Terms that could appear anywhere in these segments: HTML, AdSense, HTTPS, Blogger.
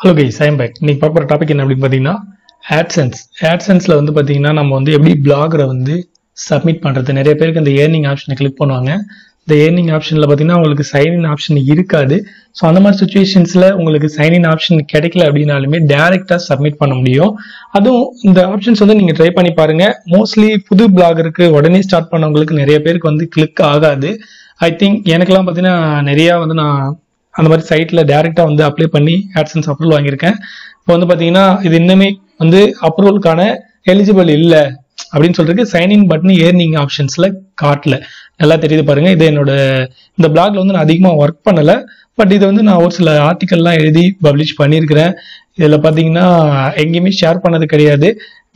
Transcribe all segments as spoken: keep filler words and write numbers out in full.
Hello guys, I am back. Today we will topic AdSense. AdSense la vandu pathina nama vandu eppadi blog ra vandu submit pandrathu. Neriya perukku the earning option click பண்ணுவாங்க. The earning option la pathina ungalku sign in option irukadu. So andha mari situations la ungalku sign in option kedaikala appadinalume direct ah submit panna mudiyum. Adhu indha options vandu neenga try panni paarenga. Mostly pudhu blogger ku odane start pannavungalku neriya perukku vandu click agadu. I think enakla pathina neriya vandu na அந்த மாதிரி சைட்ல டைரக்டா வந்து apply பண்ணி AdSense approval வாங்கி இருக்கேன். இப்போ வந்து பாத்தீங்கன்னா இது இன்னமே வந்து அப்ரூவல்கான எலிஜிபிள் இல்ல அப்படினு சொல்றது சைன் இன் பட்டன் ஏர்னிங் ஆப்ஷன்ஸ்ல காட்டல. நல்லா தெரியுது பாருங்க. இது என்னோட இந்த blogல வந்து நான் அதிகமா வர்க் பண்ணல. பட் இது வந்து நான் ஒரு சில ஆர்டிகல்லாம் எழுதி பப்ளிஷ் பண்ணி இருக்கேன். இதெல்லாம் பாத்தீங்கன்னா எங்கயுமே ஷேர் பண்ணது கிடையாது.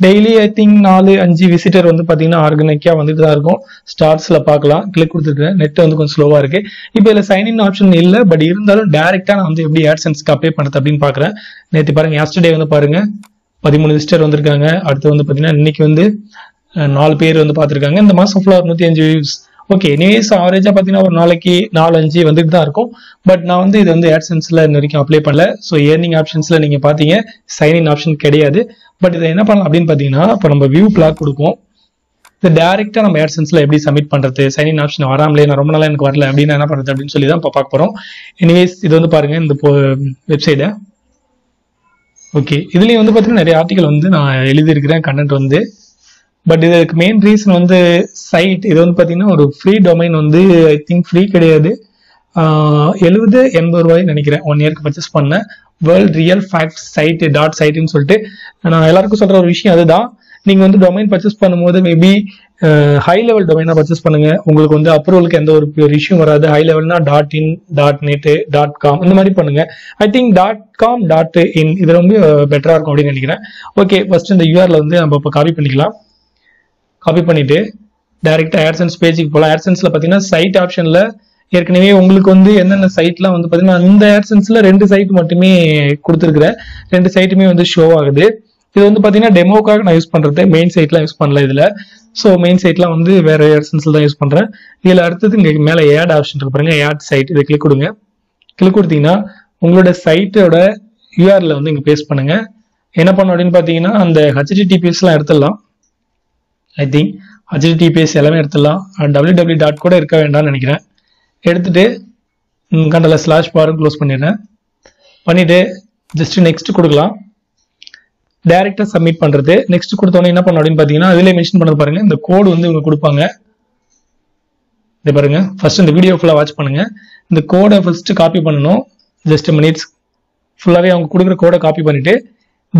Daily I think four five visitor வந்து பாத்தீங்கன்னா ஆர்கானிக்கா வந்துட்டு தான் இருக்கும். ஸ்டார்ஸ்ல பார்க்கலாம். கிளிக் கொடுத்துட்டேன். நெட் வந்து கொஞ்சம் ஸ்லோவா இருக்கு. இப்போ இல்ல சைன் இன் ஆப்ஷன் இல்ல. பட் இருந்தாலும் டைரக்டா நான் வந்து எப்படி AdSenseக்கு அப்ளை பண்றது அப்படினு பார்க்கறேன். நேத்து பாருங்க yesterday வந்து பாருங்க thirteen விசிட்டர் வந்திருக்காங்க. அடுத்து வந்து பாத்தீங்கன்னா இன்னைக்கு வந்து four பேர் வந்து பாத்துட்டாங்க. இந்த மாசம் ஃபுல்லா one oh five வியூஸ். ஓகே, எனிவேஸ் ஆவரேஜா பாத்தீங்கன்னா ஒரு நாளைக்கு four five வந்துட்டு தான் இருக்கும். பட் நான் வந்து இது வந்து AdSenseல இன்னும் அப்ளை பண்ணல. சோ earning optionsல நீங்க பாத்தீங்க சைன் இன் ஆப்ஷன் கிடையாது. பட் இத என்ன பண்ணலாம் அப்படினு பாத்தீங்கன்னா இப்போ நம்ம வியூ பிளாக் கொடுப்போம். இது டைரக்டா நம்ம AdSenseல எப்படி சப்மிட் பண்றது? சைன் இன் ஆப்ஷன் வராமலே நான் ரொம்ப நாளா எனக்கு வரல அப்படினா என்ன பண்றது அப்படினு சொல்லி தான் இப்ப பார்க்க போறோம். எனிவேஸ் இது வந்து பாருங்க இந்த வெப்சைட். ஓகே, இதுலயே வந்து பாத்தீங்கன்னா நிறைய ஆர்டிகல் வந்து நான் எழுதி இருக்கிறேன் கண்டென்ட் வந்து. பட் இதுக்கு மெயின் ரீசன் வந்து சைட் இது வந்து பாத்தீங்கன்னா ஒரு ஃப்ரீ டொமைன் வந்து ஐ திங்க் ஃப்ரீ கிடையாது. எழுபது எண்பது ரூபாய் நினைக்கிறேன் ஒன் இயருக்கு பர்ச்சேஸ் பண்ணேன். World real fact site dot சைட்னு சொல்லிட்டு நான் எல்லாருக்கும் சொல்ற ஒரு விஷயம் அதுதான். நீங்க வந்து டொமைன் பர்ச்சேஸ் பண்ணும்போது மேபி ஹை லெவல் டொமைனா பர்ச்சேஸ் பண்ணுங்க. உங்களுக்கு வந்து அப்ரூவலுக்கு எந்த ஒரு இஷ்யூ வராது. ஹை லெவல்னா dot in dot net dot com இந்த மாதிரி பண்ணுங்க. I think dot com dot in இது ரொம்ப பெட்டரா இருக்கும் அப்படின்னு நினைக்கிறேன். ஓகே, ஃபர்ஸ்ட் இந்த யூஆர்ல வந்து நம்ம இப்போ காப்பி பண்ணிக்கலாம். காப்பி பண்ணிட்டு டைரக்டா AdSense பேஜுக்கு போலாம். AdSenseல பாத்தீங்கன்னா சைட் ஆப்ஷன்ல ஏற்கனவே உங்களுக்கு வந்து என்னென்ன சைட்லாம் வந்து பாத்தீங்கன்னா இந்த AdSenseல ரெண்டு சைட் மட்டுமே கொடுத்துருக்கிறேன். ரெண்டு சைட்டுமே வந்து ஷோ ஆகுது. இது வந்து பாத்தீங்கன்னா டெமோக்காக நான் யூஸ் பண்றது. மெயின் சைட்லாம் யூஸ் பண்ணல இதுல. ஸோ மெயின் சைட்லாம் வந்து வேற AdSenseல தான் யூஸ் பண்றேன். இதுல அடுத்தது இங்க மேல ஏட் ஆப்ஷன் இருக்கு பாருங்க, ஏட் சைட். இதை கிளிக் கொடுங்க. கிளிக் கொடுத்தீங்கன்னா உங்களோட சைட்டோட யூஆர்ல வந்து இங்க பேஸ்ட் பண்ணுங்க. என்ன பண்ணும் அப்படின்னு பாத்தீங்கன்னா அந்த ஹெச்டிடிபிஎஸ் எல்லாம் எடுத்துடலாம். I think H T T P S எல்லாமே எடுத்துடலாம். W W W கூட இருக்க வேண்டாம்னு நினைக்கிறேன். எடுத்துட்டு கண்டல ஸ்லாஷ் பாரும் க்ளோஸ் பண்ணிடுறேன். பண்ணிட்டு ஜஸ்ட் நெக்ஸ்ட் கொடுக்கலாம். டைரக்டா சப்மிட் பண்றது. நெக்ஸ்ட் கொடுத்தோன்னே என்ன பண்ணணும் அப்படின்னு பாத்தீங்கன்னா அதுல மென்ஷன் பண்ணது பாருங்க இந்த கோடு வந்து இவங்க கொடுப்பாங்க. இதை பாருங்க, ஃபர்ஸ்ட் இந்த வீடியோ ஃபுல்லா வாட்ச் பண்ணுங்க. இந்த கோடை ஃபர்ஸ்ட் காப்பி பண்ணணும். ஜஸ்ட் மினிட்ஸ் ஃபுல்லாவே அவங்க கொடுக்குற கோடை காப்பி பண்ணிட்டு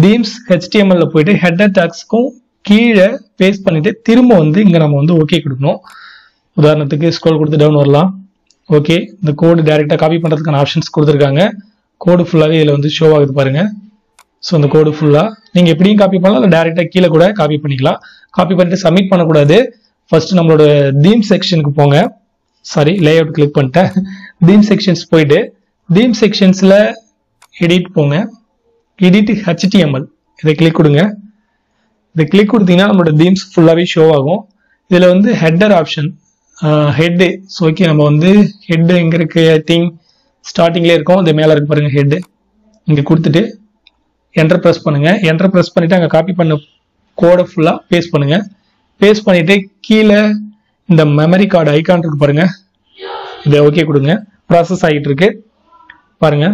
பீம்ஸ் H T M L போயிட்டு ஹெட்டர் டாக்ஸ்க்கும் கீழே பேஸ்ட் பண்ணிட்டு திரும்ப வந்து இங்க நம்ம வந்து ஓகே கொடுக்கணும். உதாரணத்துக்கு ஸ்க்ரோல் கொடுத்து டவுன் வரலாம். ஓகே, இந்த கோடு டைரக்டா காப்பி பண்றதுக்கான ஆப்ஷன்ஸ் கொடுத்துருக்காங்க. கோடு ஃபுல்லாவே இதுல வந்து ஷோ ஆகுது பாருங்க. ஸோ இந்த கோடு ஃபுல்லா நீங்க எப்படியும் காப்பி பண்ணலாம். இல்லை டைரக்டா கீழே கூட காப்பி பண்ணிக்கலாம். காப்பி பண்ணிட்டு சப்மிட் பண்ணக்கூடாது. ஃபர்ஸ்ட் நம்மளோட தீம் செக்ஷனுக்கு போங்க. சாரி, லே அவுட் கிளிக் பண்ணிட்டேன். தீம் செக்ஷன்ஸ் போயிட்டு தீம் செக்ஷன்ஸ்ல எடிட் போங்க. Edit H T M L இதை கிளிக் கொடுங்க. இதை கிளிக் கொடுத்தீங்கன்னா நம்மளோட தீம்ஸ் ஃபுல்லாவே ஷோ ஆகும். இதுல வந்து ஹெட்டர் ஆப்ஷன் ஹெட். ஓகே, நம்ம வந்து ஹெட் எங்க இருக்கு? ஐ திங்க் ஸ்டார்டிங்லேயே இருக்கும். இது மேல இருக்கு பாருங்க ஹெட். இங்க கொடுத்துட்டு என்டர் ப்ரெஸ் பண்ணுங்க. என்டர் ப்ரெஸ் பண்ணிட்டு அங்க காப்பி பண்ண கோடை ஃபுல்லா பேஸ்ட் பண்ணுங்க. பேஸ்ட் பண்ணிட்டு கீழே இந்த மெமரி கார்டு ஐக்கான் இருக்கு பாருங்க. இதை ஓகே கொடுங்க. ப்ராசஸ் ஆகிட்டு இருக்கு பாருங்க.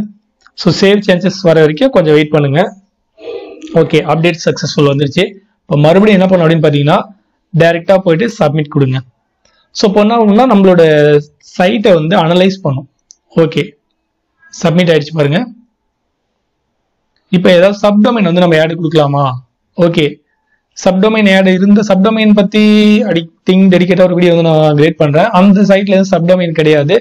ஸோ சேவ் சேஞ்சஸ் வர வரைக்கும் கொஞ்சம் வெயிட் பண்ணுங்க. ஓகே, அப்டேட் சக்சஸ்ஃபுல் வந்துருச்சு. இப்போ மறுபடியும் என்ன பண்ணணும் அப்படின்னு பாத்தீங்கன்னா டைரக்டா போயிட்டு சப்மிட் கொடுங்க. ஸோ இப்போ என்ன ஆகும்னா நம்மளோட சைட்டை வந்து அனலைஸ் பண்ணும். ஓகே, சப்மிட் ஆயிடுச்சு பாருங்க. இப்போ ஏதாவது சப்டொமைன் வந்து நம்ம ஆட் கொடுக்கலாமா? ஓகே, சப்டொமைன் ஆட் இருந்த சப்டொமைன் பத்தி அடி திங் டெடிகேட்டா ஒரு வீடியோ வந்து நான் கிரியேட் பண்றேன். அந்த சைட்ல எதுவும் சப்டொமைன் கிடையாது.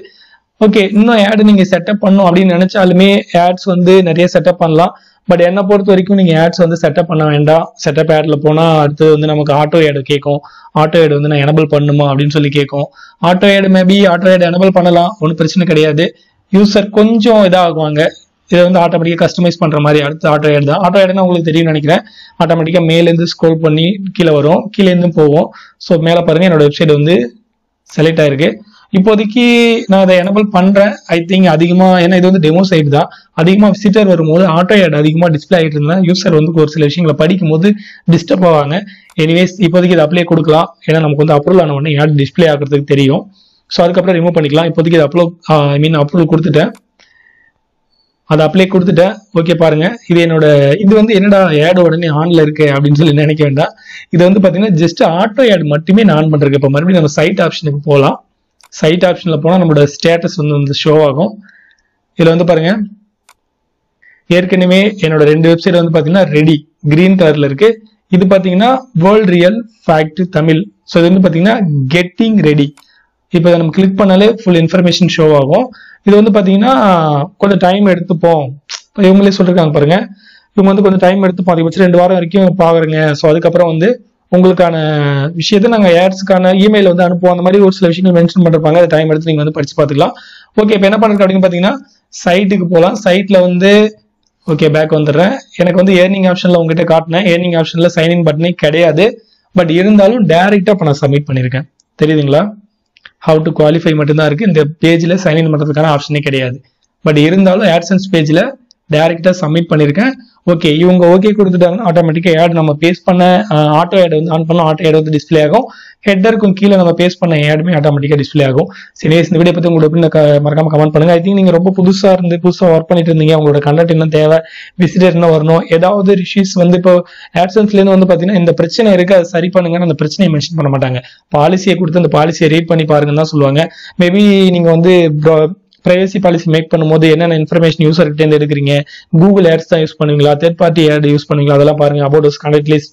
ஓகே, இன்னும் ஆட் நீங்க செட்டப் பண்ணும் அப்படின்னு நினைச்சாலுமே ஆட்ஸ் வந்து நிறைய செட்டப் பண்ணலாம். பட் என்ன பொறுத்த வரைக்கும் நீங்க ஆட்ஸ் வந்து செட்டப் பண்ண வேண்டாம். செட்டப் ஆட்ல போனா அடுத்து வந்து நமக்கு ஆட்டோ ஆட் கேட்கும். ஆட்டோ ஆட் வந்து நான் எனபிள் பண்ணுமா அப்படின்னு சொல்லி கேட்கும். Auto add maybe auto add enable பண்ணலாம், ஒன்றும் பிரச்சனை கிடையாது. யூசர் கொஞ்சம் இதாகுவாங்க. இதை வந்து ஆட்டோமேட்டிக்கா கஸ்டமைஸ் பண்ற மாதிரி அடுத்து ஆட்டோ ஆட் தான். ஆட்டோ ஆட்னா உங்களுக்கு தெரியும் நினைக்கிறேன். ஆட்டோமேட்டிக்கா மேலேருந்து ஸ்க்ரோல் பண்ணி கீழே வரும், கீழே இருந்தும் போவோம். ஸோ மேல பாருங்க என்னோட வெப்சைட் வந்து செலக்ட் ஆயிருக்கு. இப்போதைக்கு நான் அதை எனபிள் பண்றேன். ஐ திங்க் அதிகமா, ஏன்னா இது வந்து டெமோ சைட் தான், அதிகமா விசிட்டர் வரும்போது ஆட்டோ ஆட் அதிகமா டிஸ்பிளே ஆகிட்டு இருந்தா யூசர் வந்து ஒரு சில விஷயங்களை படிக்கும் போது டிஸ்டர்ப் ஆவாங்க. எனிவேஸ் இப்போதைக்கு இது அப்ளை கொடுக்கலாம், ஏன்னா நமக்கு வந்து அப்ரூவல் ஆன உடனே ஆட் டிஸ்பிளே ஆகிறதுக்கு தெரியும். ஸோ அதுக்கப்புறம் ரிமூவ் பண்ணிக்கலாம். இப்போதைக்கு இது அப்ளோ ஐ மீன் அப்ரூவல் கொடுத்துட்டேன், அதை அப்ளை கொடுத்துட்டேன். ஓகே பாருங்க, இது என்னோட இது வந்து என்னடா ஆட் உடனே ஆன்ல இருக்கு அப்படின்னு சொல்லி நினைக்க வேண்டாம். இது வந்து பாத்தீங்கன்னா ஜஸ்ட் ஆட்டோ ஆட் மட்டுமே நான் ஆன் பண்றேன். இப்போ மறுபடியும் நம்ம சைட் ஆப்ஷனுக்கு போகலாம். சைட் ஆப்ஷன்ல போனா நம்மளோட ஸ்டேட்டஸ் வந்து வந்து ஷோ ஆகும். இதுல வந்து பாருங்க, ஏற்கனவே என்னோட ரெண்டு வெப்சைட் வந்து பாத்தீங்கன்னா ரெடி கிரீன் கலர்ல இருக்கு. இது பாத்தீங்கன்னா world real fact Tamil. So இது வந்து பாத்தீங்கன்னா கெட்டிங் ரெடி. இப்போ நம்ம கிளிக் பண்ணாலே ஃபுல் இன்ஃபர்மேஷன் ஷோ ஆகும். இது வந்து பாத்தீங்கன்னா கொஞ்சம் டைம் எடுத்துப்போம், இவங்களே சொல்லிருக்காங்க பாருங்க, இவங்க வந்து கொஞ்சம் டைம் எடுத்துப்போம், அதிகபட்சம் ரெண்டு வாரம் வரைக்கும் பாக்குறேங்க. ஸோ அதுக்கப்புறம் வந்து உங்களுக்கான விஷயத்த நாங்க ஆட்ஸ்க்கான இமெயில் வந்து அனுப்புவோம். அந்த மாதிரி ஒரு சில விஷயங்கள் மென்ஷன் பண்ணிருப்பாங்க, அது டைம் எடுத்து நீங்க வந்து படிச்சு பாத்துக்கலாம். ஓகே, இப்போ என்ன பண்றது அப்படின்னு பாத்தீங்கன்னா சைட்டுக்கு போகலாம். சைட்ல வந்து ஓகே பேக் வந்துடுறேன். எனக்கு வந்து ஏர்னிங் ஆப்ஷன்ல உங்ககிட்ட காட்டினேன், ஏர்னிங் ஆப்ஷன்ல சைன்இன் பட்டனே கிடையாது. பட் இருந்தாலும் டைரக்டா இப்ப நான் சப்மிட் பண்ணிருக்கேன், தெரியுதுங்களா? ஹவு டு குவாலிஃபை மட்டும்தான் இருக்கு. இந்த பேஜ்ல சைன்இன் பண்றதுக்கான ஆப்ஷனே கிடையாது. பட் இருந்தாலும் AdSense பேஜ்ல டைரக்டா சப்மிட் பண்ணிருக்கேன். ஓகே, இவங்க ஓகே கொடுத்துட்டாங்கன்னா ஆட்டோமேட்டிக்கா ஆட் நம்ம பேஸ் பண்ண ஆட்டோ ஆட் வந்து ஆன் பண்ணலாம். ஆட்டோ ஆட் வந்து டிஸ்பிளே ஆகும். ஹெட்டருக்கும் கீழே நம்ம பேஸ் பண்ண ஆடுமே ஆட்டோமேட்டிக்கா டிஸ்பிளே ஆகும். சரி, இந்த வீடியோ பத்தி உங்களுக்கு எப்படி மறக்காம கமெண்ட் பண்ணுங்க. ஐ திங்க் நீங்க ரொம்ப புதுசா இருந்து புதுசா ஒர்க் பண்ணிட்டு இருந்தீங்க, உங்களோட கண்டென்ட் என்ன தேவை, விசிட்டர் என்ன வரணும், ஏதாவது இஷ்யூஸ் வந்து இப்போ AdSenseல இருந்து வந்து பாத்தீங்கன்னா இந்த பிரச்சனை இருக்கு, அது சரி பண்ணுங்கன்னு அந்த பிரச்சனையை மென்ஷன் பண்ண மாட்டாங்க. பாலிசியை கொடுத்து அந்த பாலிசியை ரீட் பண்ணி பாருங்கன்னு தான் சொல்லுவாங்க. மேபி நீங்க வந்து பிரைவசி பாலிசி மேக் பண்ணும்போது என்னென்ன இன்ஃபர்மேஷன் யூசர் கிட்ட இருந்து எடுக்கிறீங்க, கூகுள் ஆட்ஸ் தான் யூஸ் பண்ணுவீங்களா, தேர்ட் பார்ட்டி ஆட் யூஸ் பண்ணுவீங்களா, அதெல்லாம் பாருங்க. About us, contact list,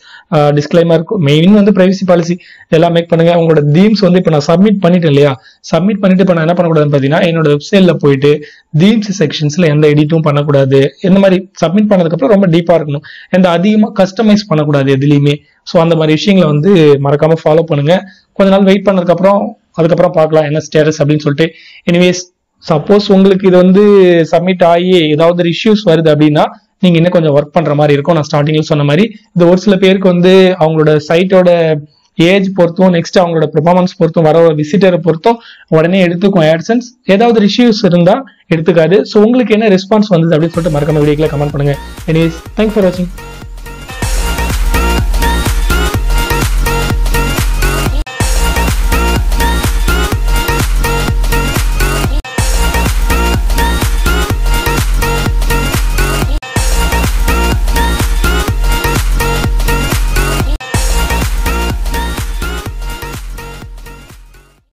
disclaimer இருக்கும். மெயின் வந்து பிரைவசி பாலிசி எல்லாம் மேக் பண்ணுங்க. உங்களோட தீம்ஸ் வந்து இப்போ நான் சப்மிட் பண்ணிட்டேன் இல்லையா, சப்மிட் பண்ணிட்டு இப்போ நான் என்ன பண்ணக்கூடாதுன்னு பார்த்தீங்கன்னா என்னோட வெப்சைட்ல போயிட்டு தீம்ஸ் செக்ஷன்ஸ்ல எந்த எடிட்டும் பண்ணக்கூடாது. இந்த மாதிரி சப்மிட் பண்ணதுக்கப்புறம் ரொம்ப டீப்பா இருக்கணும், எந்த அதிகமா கஸ்டமைஸ் பண்ணக்கூடாது எதுலையுமே. ஸோ அந்த மாதிரி விஷயங்களை வந்து மறக்காம ஃபாலோ பண்ணுங்க. கொஞ்ச நாள் வெயிட் பண்ணதுக்கப்புறம் அதுக்கப்புறம் பார்க்கலாம் என்ன ஸ்டேட்டஸ் அப்படின்னு சொல்லிட்டு. எனிவேஸ், சப்போஸ் உங்களுக்கு இது வந்து சப்மிட் ஆகி ஏதாவது இஷ்யூஸ் வருது அப்படின்னா நீங்க இன்னும் கொஞ்சம் ஒர்க் பண்ற மாதிரி இருக்கும். நான் ஸ்டார்டிங்ல சொன்ன மாதிரி இது ஒரு சில பேருக்கு வந்து அவங்களோட சைட்டோட ஏஜ் பொறுத்தும், நெக்ஸ்ட் அவங்களோட பெர்ஃபார்மன்ஸ் பொறுத்தும், வர விசிட்டரை பொறுத்தும் உடனே எடுத்துக்கும் AdSense. ஏதாவது இஷ்யூஸ் இருந்தா எடுத்துக்காது. ஸோ உங்களுக்கு என்ன ரெஸ்பான்ஸ் வந்தது அப்படின்னு சொல்லிட்டு மறக்காம வீடியோக்குள்ள கமெண்ட் பண்ணுங்க. எனிவேஸ், தேங்க்ஸ் ஃபார் வாட்சிங்.